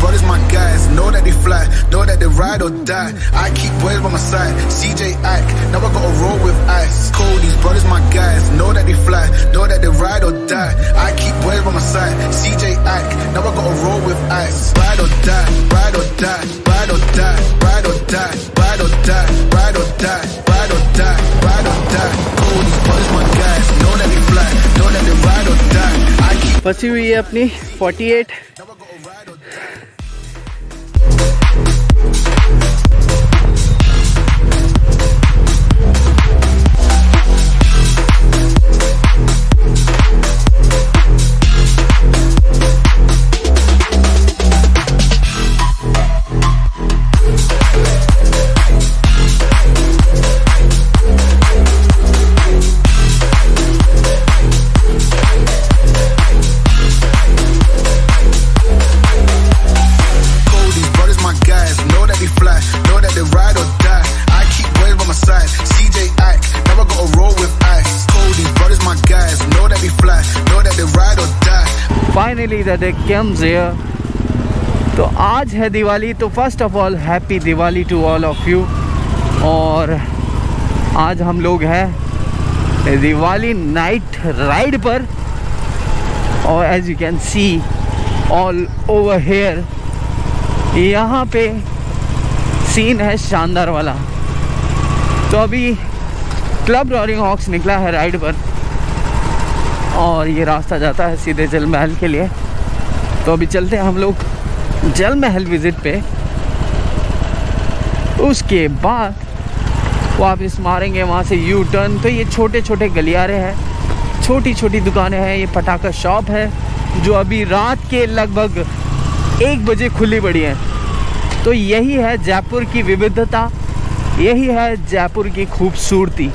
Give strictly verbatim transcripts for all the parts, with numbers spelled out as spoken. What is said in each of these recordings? brothers, my guys. Know that they fly, know that they ride or die. I keep boys by my side, C J Ike. Now I gotta roll with ice. Cold, these brothers, my guys. Know that they fly, know that they ride or die. I keep boys by my side, C J Ike. Now I gotta roll with ice. Ride or die, ride or die, ride or die, ride or die, ride or die, ride or die, ride or die, ride or die. Cold, these brothers, my guys. Know that they fly, know that they ride or die. I keep. फंसी हुई है अपनी forty-eight. Finally the day comes here. तो आज है दिवाली, तो first of all happy Diwali to all of you. और आज हम लोग हैं दिवाली नाइट राइड पर, और as you can see all over here यहाँ पे सीन है शानदार वाला. तो अभी क्लब रोरिंग हॉक्स निकला है राइड पर, और ये रास्ता जाता है सीधे जल महल के लिए. तो अभी चलते हैं हम लोग जल महल विज़िट पे, उसके बाद वापस मारेंगे वहाँ से यू टर्न. तो ये छोटे छोटे गलियारे हैं, छोटी छोटी दुकानें हैं, ये पटाखा शॉप है जो अभी रात के लगभग एक बजे खुली पड़ी है. तो यही है जयपुर की विविधता, यही है जयपुर की खूबसूरती.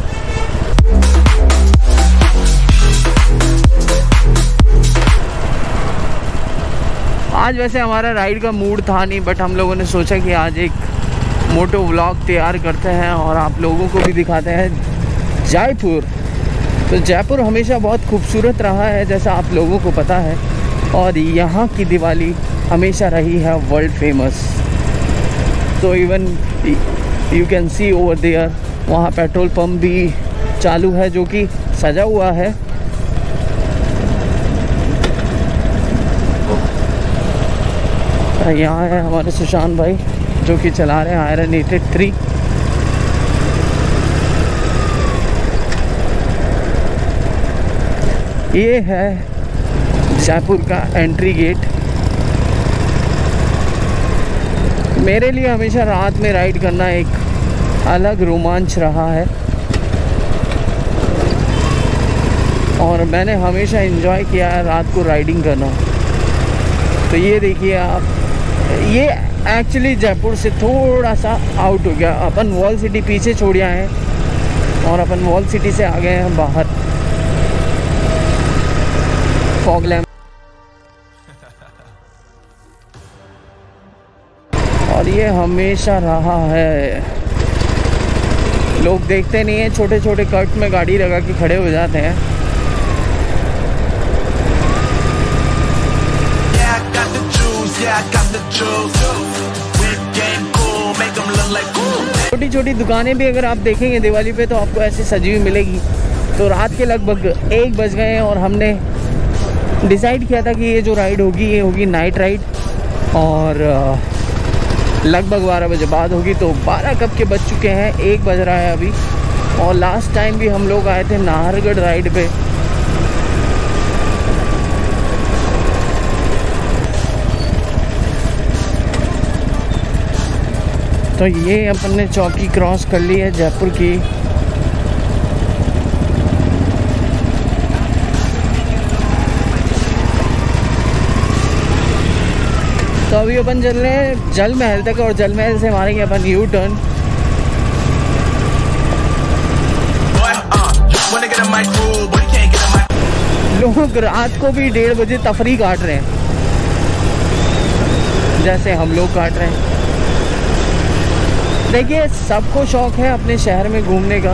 आज वैसे हमारा राइड का मूड था नहीं, बट हम लोगों ने सोचा कि आज एक मोटो व्लॉग तैयार करते हैं और आप लोगों को भी दिखाते हैं जयपुर. तो जयपुर हमेशा बहुत खूबसूरत रहा है, जैसा आप लोगों को पता है, और यहाँ की दिवाली हमेशा रही है वर्ल्ड फेमस. तो even you can see over there वहाँ पेट्रोल पम्प भी चालू है जो कि सजा हुआ है. यहाँ है हमारे सुशांत भाई जो कि चला रहे हैं आयरन एटेड थ्री. ये है जयपुर का एंट्री गेट. मेरे लिए हमेशा रात में राइड करना एक अलग रोमांच रहा है, और मैंने हमेशा एंजॉय किया है रात को राइडिंग करना. तो ये देखिए आप, ये एक्चुअली जयपुर से थोड़ा सा आउट हो गया. अपन वॉल सिटी पीछे छोड़ आए हैं और अपन वॉल सिटी से आ गए हैं बाहर. Fog lamp. और ये हमेशा रहा है, लोग देखते नहीं है, छोटे छोटे कट में गाड़ी लगा के खड़े हो जाते हैं. छोटी छोटी दुकानें भी अगर आप देखेंगे दिवाली पे तो आपको ऐसे सजी हुई मिलेगी. तो रात के लगभग एक बज गए हैं और हमने डिसाइड किया था कि ये जो राइड होगी ये होगी नाइट राइड, और लगभग बारह बजे बाद होगी. तो बारह कब के बज चुके हैं, एक बज रहा है अभी. और लास्ट टाइम भी हम लोग आए थे नाहरगढ़ राइड पे, तो ये अपन ने चौकी क्रॉस कर ली है जयपुर की. तो अभी अपन चल रहे हैं जल महल तक, और जल महल से मारेंगे अपन यू टर्न. लोग रात को भी डेढ़ बजे तफरी काट रहे हैं जैसे हम लोग काट रहे हैं. देखिए सबको शौक है अपने शहर में घूमने का,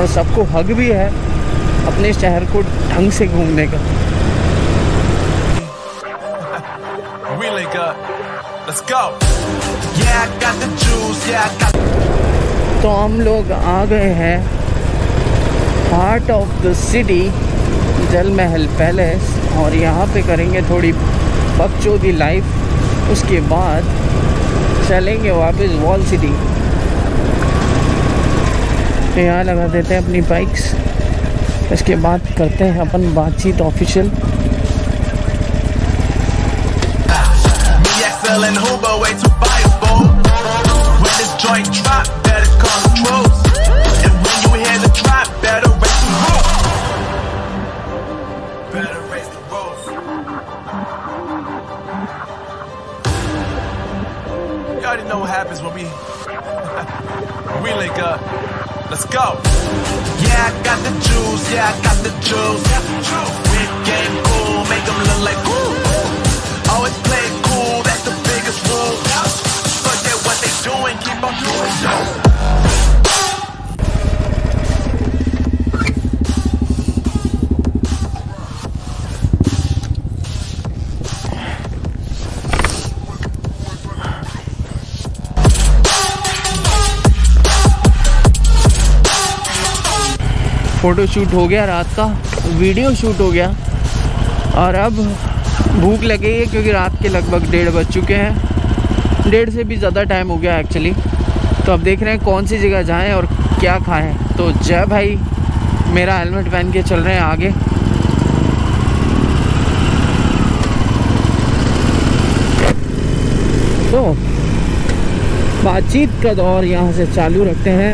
और सबको हक भी है अपने शहर को ढंग से घूमने का. Let's go. Yeah, I got the juice. Yeah, I got. तो हम लोग आ गए हैं हार्ट ऑफ द सिटी जल महल पैलेस और यहाँ पे करेंगे थोड़ी बकचोदी लाइफ, उसके बाद चलेंगे वापस वॉल सिटी। तो यहाँ लगा देते हैं अपनी बाइक्स, इसके बाद करते हैं अपन बातचीत official. Let's go. Yeah, I got the juice. Yeah, I got the juice. Big game cool, make them look like cool. Always play cool, that's the biggest rule. Forget what they doing, keep on doing so. Photo shoot हो गया रात का, video shoot हो गया और अब भूख लगी है क्योंकि रात के लगभग डेढ़ बज चुके हैं, डेढ़ से भी ज़्यादा टाइम हो गया एक्चुअली। तो अब देख रहे हैं कौन सी जगह जाएं और क्या खाएं। तो जय भाई मेरा हेलमेट पहन के चल रहे हैं आगे। तो बातचीत का दौर यहाँ से चालू रखते हैं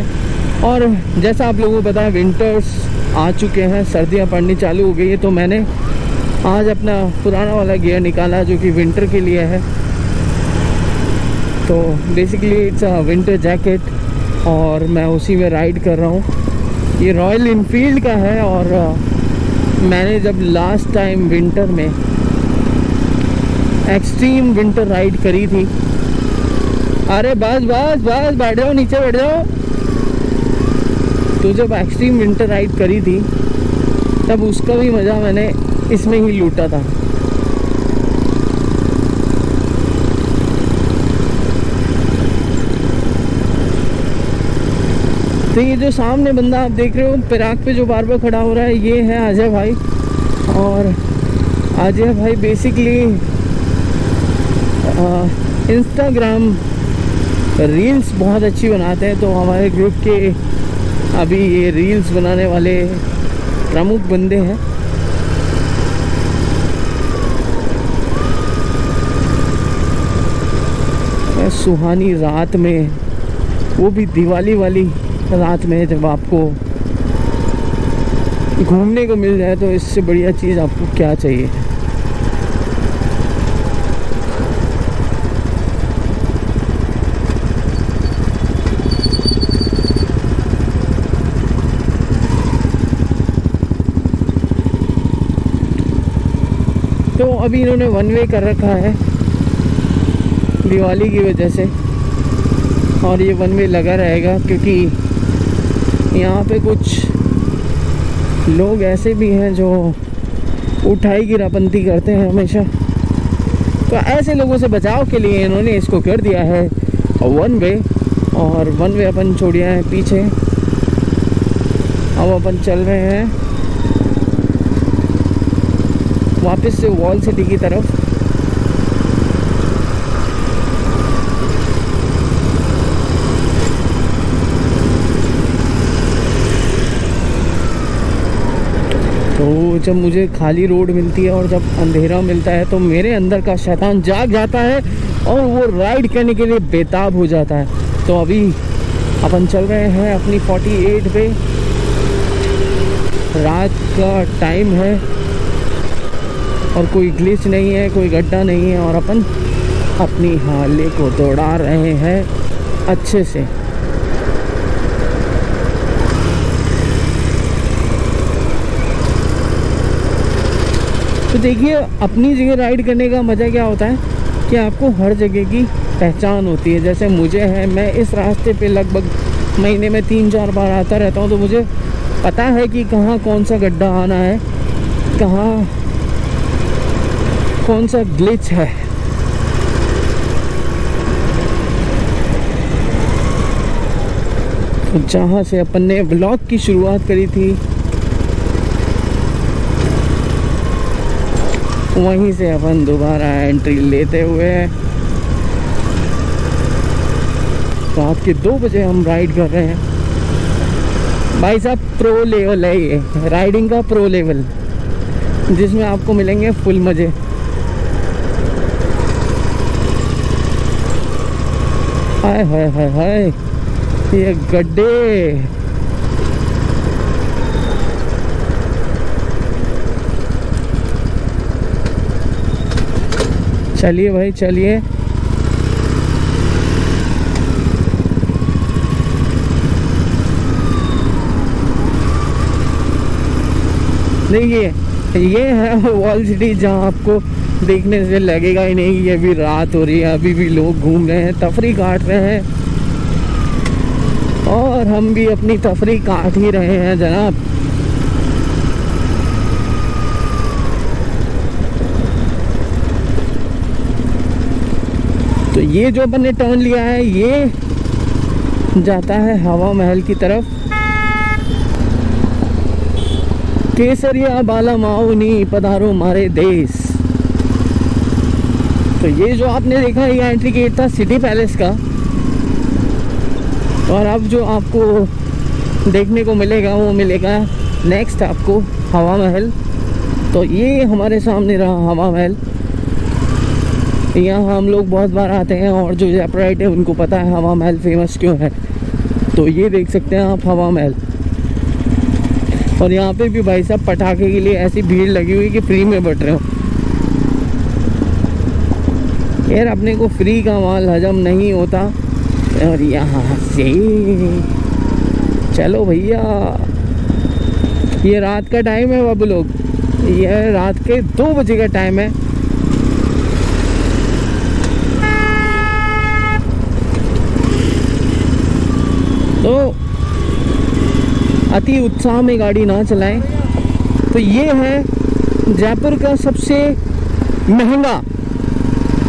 और जैसा आप लोगों को पता है विंटर्स आ चुके हैं, सर्दियां पड़नी चालू हो गई है। तो मैंने आज अपना पुराना वाला गियर निकाला जो कि विंटर के लिए है। तो basically it's a winter jacket और मैं उसी में राइड कर रहा हूँ। ये रॉयल इनफील्ड का है और मैंने जब लास्ट टाइम विंटर में एक्सट्रीम विंटर राइड करी थी, अरे बस बस बस बैठ जाओ, नीचे बैठ जाओ। तो जब एक्सट्रीम विंटर राइड करी थी तब उसका भी मज़ा मैंने इसमें ही लूटा था। तो ये जो सामने बंदा आप देख रहे हो पिराक पे जो बार बार खड़ा हो रहा है, ये है अजय भाई। और अजय भाई बेसिकली इंस्टाग्राम रील्स बहुत अच्छी बनाते हैं। तो हमारे ग्रुप के अभी ये रील्स बनाने वाले प्रमुख बंदे हैं। सुहानी रात में, वो भी दिवाली वाली रात में, जब आपको घूमने को मिल जाए तो इससे बढ़िया चीज़ आपको क्या चाहिए। तो अभी इन्होंने वन वे कर रखा है दिवाली की वजह से और ये वन वे लगा रहेगा क्योंकि यहाँ पे कुछ लोग ऐसे भी हैं जो उठाई गिरापंती करते हैं हमेशा। तो ऐसे लोगों से बचाव के लिए इन्होंने इसको कर दिया है वन वे और वन वे अपन छोड़ दिया है पीछे। अब अपन चल रहे हैं वापस से वॉल सिटी की तरफ। तो जब मुझे खाली रोड मिलती है और जब अंधेरा मिलता है तो मेरे अंदर का शैतान जाग जाता है और वो राइड करने के लिए बेताब हो जाता है। तो अभी अपन चल रहे हैं अपनी अड़तालीस पे, रात का टाइम है और कोई ग्लिच नहीं है, कोई गड्ढा नहीं है और अपन अपनी हाले को दौड़ा रहे हैं अच्छे से। तो देखिए अपनी जगह राइड करने का मज़ा क्या होता है कि आपको हर जगह की पहचान होती है। जैसे मुझे है, मैं इस रास्ते पे लगभग महीने में तीन चार बार आता रहता हूँ तो मुझे पता है कि कहाँ कौन सा गड्ढा आना है, कहाँ कौन सा ग्लिच है। जहाँ से अपन ने ब्लॉग की शुरुआत करी थी वहीं से अपन दोबारा एंट्री लेते हुए रात के दो बजे हम राइड कर रहे हैं। भाई साहब प्रो लेवल है ये राइडिंग का, प्रो लेवल जिसमें आपको मिलेंगे फुल मज़े। हाय हाय हाय हाय ये गड्ढे, चलिए भाई चलिए। देखिए ये है वॉल सिटी, जहाँ आपको देखने से लगेगा ही नहीं ये भी रात हो रही है, अभी भी लोग घूम रहे हैं, तफरी काट रहे हैं और हम भी अपनी तफरी काट ही रहे हैं जनाब। तो ये जो अपन ने टर्न लिया है ये जाता है हवा महल की तरफ। केसरिया बाला माउनी पधारो मारे देश। तो ये जो आपने देखा ये एंट्री गेट था सिटी पैलेस का, और अब जो आपको देखने को मिलेगा वो मिलेगा नेक्स्ट आपको हवा महल। तो ये हमारे सामने रहा हवा महल, यहाँ हम लोग बहुत बार आते हैं और जो जयपुराइट है उनको पता है हवा महल फेमस क्यों है। तो ये देख सकते हैं आप हवा महल, और यहाँ पे भी भाई साहब पटाखे के लिए ऐसी भीड़ लगी हुई कि फ्री में बट रहे हो यार, अपने को फ्री का माल हजम नहीं होता। और यहाँ से चलो भैया, ये रात का टाइम है बाबू लोग, ये रात के दो बजे का टाइम है। तो अति उत्साह में गाड़ी ना चलाएं। तो ये है जयपुर का सबसे महंगा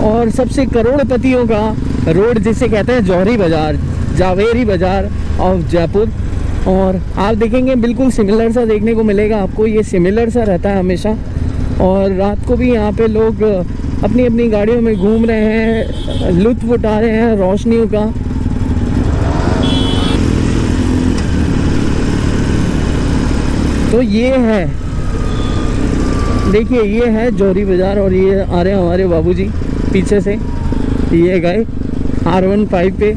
और सबसे करोड़पतियों का रोड, जिसे कहते हैं जौहरी बाज़ार, जावेरी बाज़ार ऑफ जयपुर। और आप देखेंगे बिल्कुल सिमिलर सा देखने को मिलेगा आपको, ये सिमिलर सा रहता है हमेशा। और रात को भी यहाँ पे लोग अपनी अपनी गाड़ियों में घूम रहे हैं, लुत्फ़ उठा रहे हैं रोशनियों का। तो ये है, देखिए ये है जौहरी बाज़ार, और ये आ रहे हैं हमारे बाबूजी पीछे से, ये गए आर पंद्रह पे।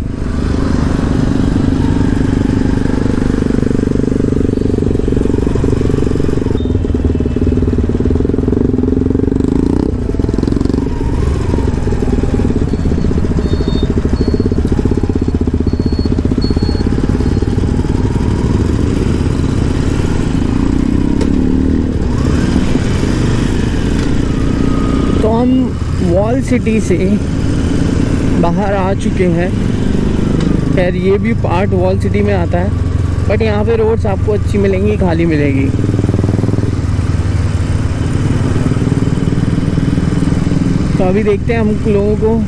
वॉल सिटी से बाहर आ चुके हैं, खैर ये भी पार्ट वॉल सिटी में आता है, बट यहाँ पे रोड्स आपको अच्छी मिलेंगी, खाली मिलेगी। तो अभी देखते हैं हम लोगों को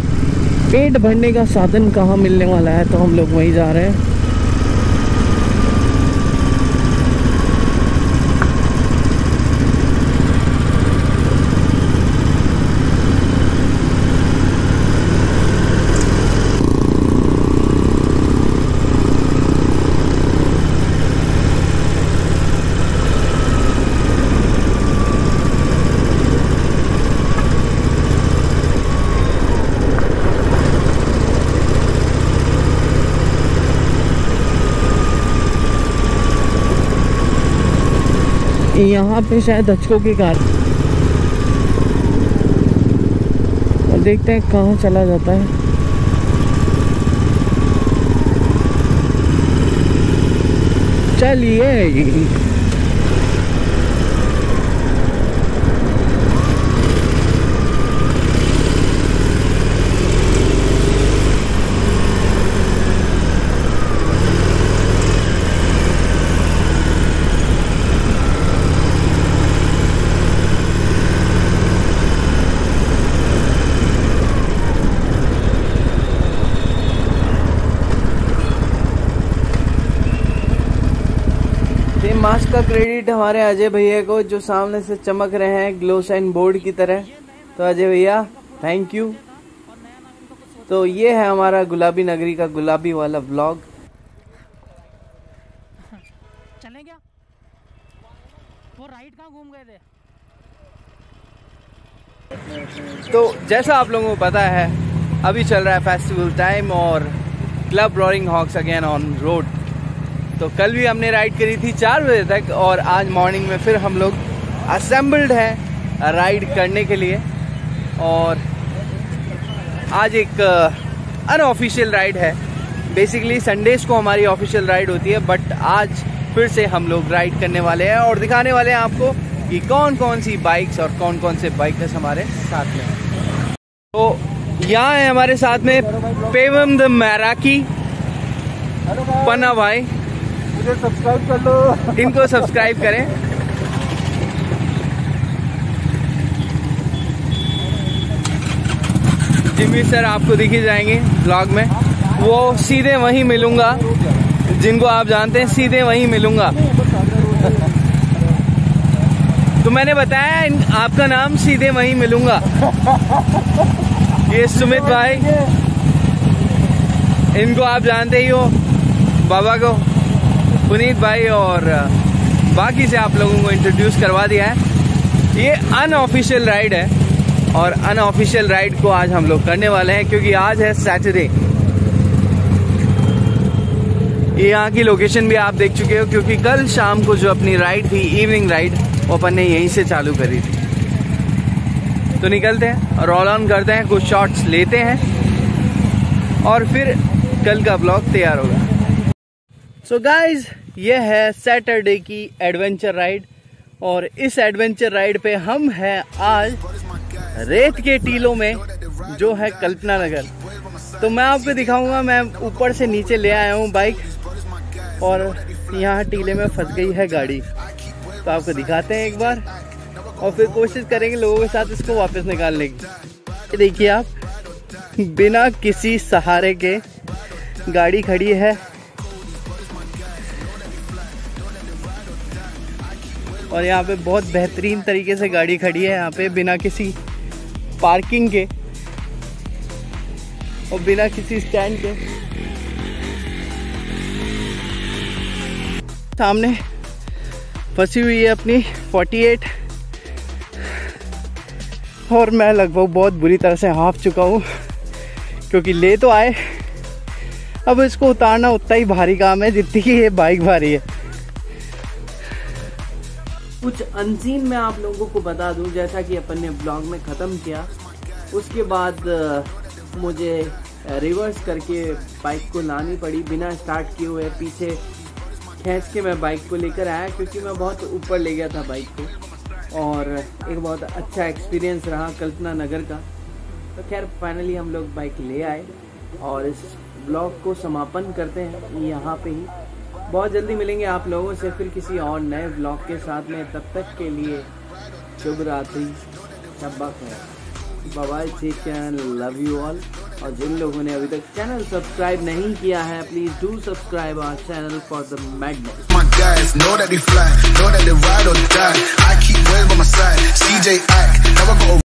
पेट भरने का साधन कहाँ मिलने वाला है, तो हम लोग वहीं जा रहे हैं। यहाँ पे शायद धचकों के कारण, और देखते हैं कहाँ चला जाता है। चलिए क्रेडिट हमारे अजय भैया को जो सामने से चमक रहे हैं ग्लो शाइन बोर्ड की तरह। तो अजय भैया थैंक यू। तो ये है हमारा गुलाबी नगरी का गुलाबी वाला व्लॉग। चलें क्या? वो राइट कहाँ घूम गए थे? तो जैसा आप लोगों को पता है अभी चल रहा है फेस्टिवल टाइम और club roaring hawks again on road. तो कल भी हमने राइड करी थी चार बजे तक और आज मॉर्निंग में फिर हम लोग असेंबल्ड हैं राइड करने के लिए। और आज एक अनऑफिशियल राइड है, बेसिकली संडेज को हमारी ऑफिशियल राइड होती है बट आज फिर से हम लोग राइड करने वाले हैं और दिखाने वाले हैं आपको कि कौन कौन सी बाइक्स और कौन कौन से बाइकर्स हमारे साथ में हैं। तो यहाँ है हमारे साथ में पेवम द मैराकी पन्ना भाई, मुझे सब्सक्राइब कर लो, इनको सब्सक्राइब करें। जिमी सर आपको दिखे जाएंगे ब्लॉग में, वो सीधे वहीं मिलूंगा जिनको आप जानते हैं, सीधे वहीं मिलूंगा। तो मैंने बताया इन, आपका नाम सीधे वहीं मिलूंगा। ये सुमित भाई, इनको आप जानते ही हो बाबा को, पुनीत भाई और बाकी से आप लोगों को इंट्रोड्यूस करवा दिया है। ये अनऑफिशियल राइड है और अनऑफिशियल राइड को आज हम लोग करने वाले हैं क्योंकि आज है सैटरडे। ये यहाँ की लोकेशन भी आप देख चुके हो क्योंकि कल शाम को जो अपनी राइड थी इवनिंग राइड वो अपन ने यहीं से चालू करी थी। तो निकलते हैं और रोल ऑन करते हैं, कुछ शॉट्स लेते हैं और फिर कल का ब्लॉग तैयार होगा। सो गाइज ये है सैटरडे की एडवेंचर राइड और इस एडवेंचर राइड पे हम हैं आज रेत के टीलों में जो है कल्पना नगर। तो मैं आपको दिखाऊंगा, मैं ऊपर से नीचे ले आया हूँ बाइक और यहाँ टीले में फंस गई है गाड़ी। तो आपको दिखाते हैं एक बार और फिर कोशिश करेंगे लोगों के साथ इसको वापस निकालने की। देखिए आप, बिना किसी सहारे के गाड़ी खड़ी है और यहाँ पे बहुत बेहतरीन तरीके से गाड़ी खड़ी है यहाँ पे बिना किसी पार्किंग के और बिना किसी स्टैंड के। सामने फंसी हुई है अपनी अड़तालीस और मैं लगभग बहुत बुरी तरह से हाँफ चुका हूँ क्योंकि ले तो आए, अब इसको उतारना उतना ही भारी काम है जितनी कि ये बाइक भारी है। कुछ अनसीन मैं आप लोगों को बता दूं, जैसा कि अपन ने ब्लॉग में ख़त्म किया उसके बाद मुझे रिवर्स करके बाइक को लानी पड़ी बिना स्टार्ट किए हुए। पीछे खींच के मैं बाइक को लेकर आया क्योंकि मैं बहुत ऊपर ले गया था बाइक को और एक बहुत अच्छा एक्सपीरियंस रहा कल्पना नगर का। तो खैर फाइनली हम लोग बाइक ले आए और इस ब्लॉग को समापन करते हैं यहाँ पे ही। बहुत जल्दी मिलेंगे आप लोगों से फिर किसी और नए ब्लॉग के साथ में, तब तक के लिए शुभ रात्रि, शब्बा खैर, bye take care, love you all. और जिन लोगों ने अभी तक चैनल सब्सक्राइब नहीं किया है please do subscribe our channel for the madness. My guys know that they fly, know that they ride or die. I keep wave on my side, C J Ike, never go